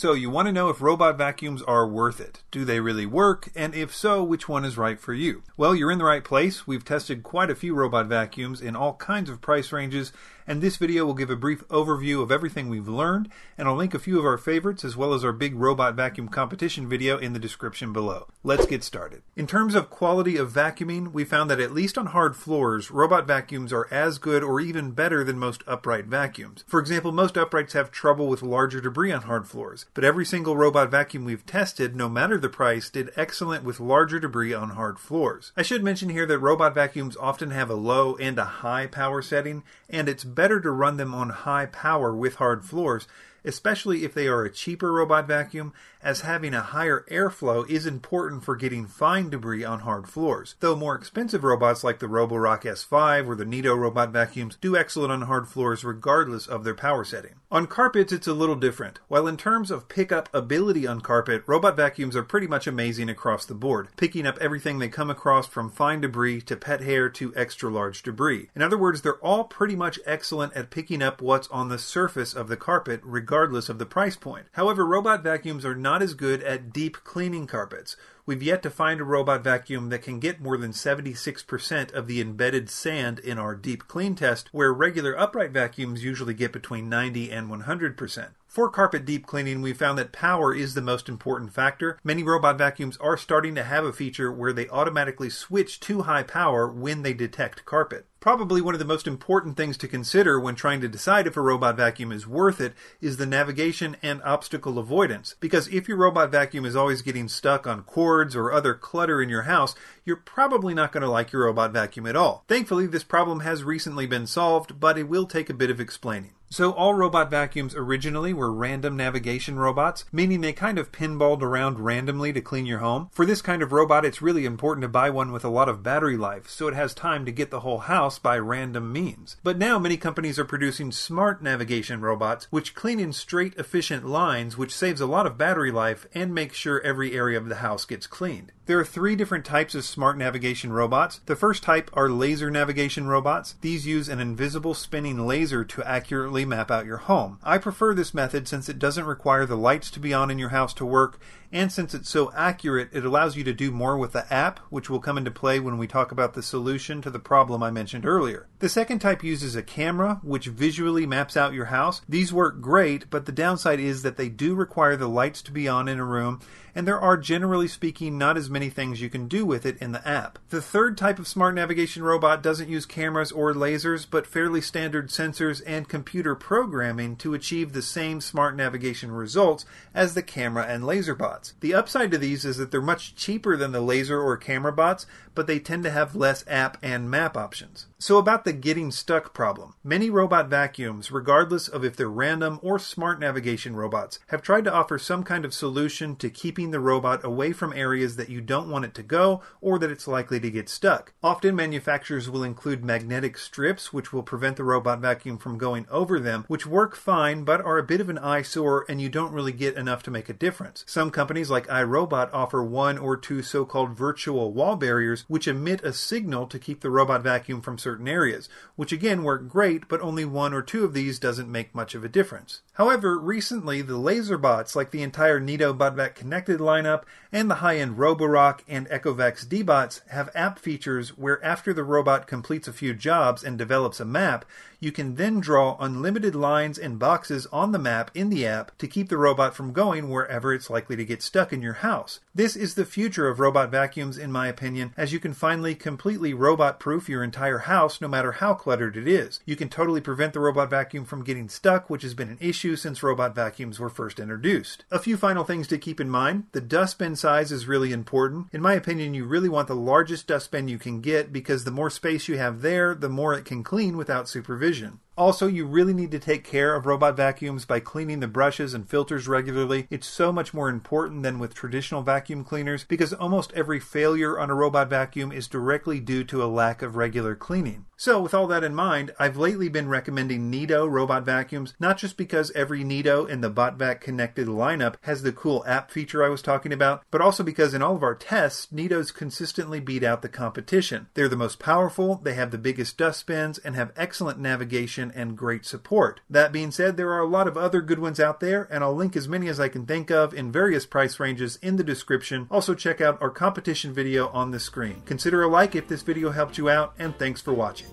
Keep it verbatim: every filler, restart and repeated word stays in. So you want to know if robot vacuums are worth it. Do they really work? And if so, which one is right for you? Well, you're in the right place. We've tested quite a few robot vacuums in all kinds of price ranges, and this video will give a brief overview of everything we've learned, and I'll link a few of our favorites as well as our big robot vacuum competition video in the description below. Let's get started. In terms of quality of vacuuming, we found that at least on hard floors, robot vacuums are as good or even better than most upright vacuums. For example, most uprights have trouble with larger debris on hard floors. But every single robot vacuum we've tested, no matter the price, did excellent with larger debris on hard floors. I should mention here that robot vacuums often have a low and a high power setting, and it's better to run them on high power with hard floors, especially if they are a cheaper robot vacuum, as having a higher airflow is important for getting fine debris on hard floors. Though more expensive robots like the Roborock S five or the Neato robot vacuums do excellent on hard floors regardless of their power setting. On carpets, it's a little different. While in terms of pickup ability on carpet, robot vacuums are pretty much amazing across the board, picking up everything they come across from fine debris to pet hair to extra large debris. In other words, they're all pretty much excellent at picking up what's on the surface of the carpet, regardless regardless of the price point. However, robot vacuums are not as good at deep cleaning carpets. We've yet to find a robot vacuum that can get more than seventy-six percent of the embedded sand in our deep clean test, where regular upright vacuums usually get between ninety and one hundred percent. For carpet deep cleaning, we found that power is the most important factor. Many robot vacuums are starting to have a feature where they automatically switch to high power when they detect carpet. Probably one of the most important things to consider when trying to decide if a robot vacuum is worth it is the navigation and obstacle avoidance, because if your robot vacuum is always getting stuck on cords or other clutter in your house, you're probably not going to like your robot vacuum at all. Thankfully, this problem has recently been solved, but it will take a bit of explaining. So all robot vacuums originally were random navigation robots, meaning they kind of pinballed around randomly to clean your home. For this kind of robot, it's really important to buy one with a lot of battery life, so it has time to get the whole house by random means. But now many companies are producing smart navigation robots, which clean in straight, efficient lines, which saves a lot of battery life and makes sure every area of the house gets cleaned. There are three different types of smart navigation robots. The first type are laser navigation robots. These use an invisible spinning laser to accurately map out your home. I prefer this method since it doesn't require the lights to be on in your house to work, and since it's so accurate, it allows you to do more with the app, which will come into play when we talk about the solution to the problem I mentioned earlier. The second type uses a camera, which visually maps out your house. These work great, but the downside is that they do require the lights to be on in a room, and there are, generally speaking, not as many things you can do with it in the app. The third type of smart navigation robot doesn't use cameras or lasers, but fairly standard sensors and computer programming to achieve the same smart navigation results as the camera and laser bots. The upside to these is that they're much cheaper than the laser or camera bots, but they tend to have less app and map options. So about the getting stuck problem. Many robot vacuums, regardless of if they're random or smart navigation robots, have tried to offer some kind of solution to keeping the robot away from areas that you don't want it to go or that it's likely to get stuck. Often manufacturers will include magnetic strips, which will prevent the robot vacuum from going over them, which work fine but are a bit of an eyesore and you don't really get enough to make a difference. Some companies like iRobot offer one or two so-called virtual wall barriers, which emit a signal to keep the robot vacuum from surfacing certain areas, which again work great, but only one or two of these doesn't make much of a difference. However, recently the laser bots, like the entire Neato BotVac Connected lineup and the high-end Roborock and Ecovacs D-Bots, have app features where after the robot completes a few jobs and develops a map, you can then draw unlimited lines and boxes on the map in the app to keep the robot from going wherever it's likely to get stuck in your house. This is the future of robot vacuums, in my opinion, as you can finally completely robot-proof your entire house no matter how cluttered it is. You can totally prevent the robot vacuum from getting stuck, which has been an issue since robot vacuums were first introduced. A few final things to keep in mind. The dustbin size is really important. In my opinion, you really want the largest dustbin you can get because the more space you have there, the more it can clean without supervision. Also, you really need to take care of robot vacuums by cleaning the brushes and filters regularly. It's so much more important than with traditional vacuum cleaners because almost every failure on a robot vacuum is directly due to a lack of regular cleaning. So with all that in mind, I've lately been recommending Neato robot vacuums, not just because every Neato in the BotVac Connected lineup has the cool app feature I was talking about, but also because in all of our tests, Neatos consistently beat out the competition. They're the most powerful, they have the biggest dustbins, and have excellent navigation information and great support. That being said, there are a lot of other good ones out there, and I'll link as many as I can think of in various price ranges in the description. Also check out our competition video on the screen. Consider a like if this video helped you out, and thanks for watching.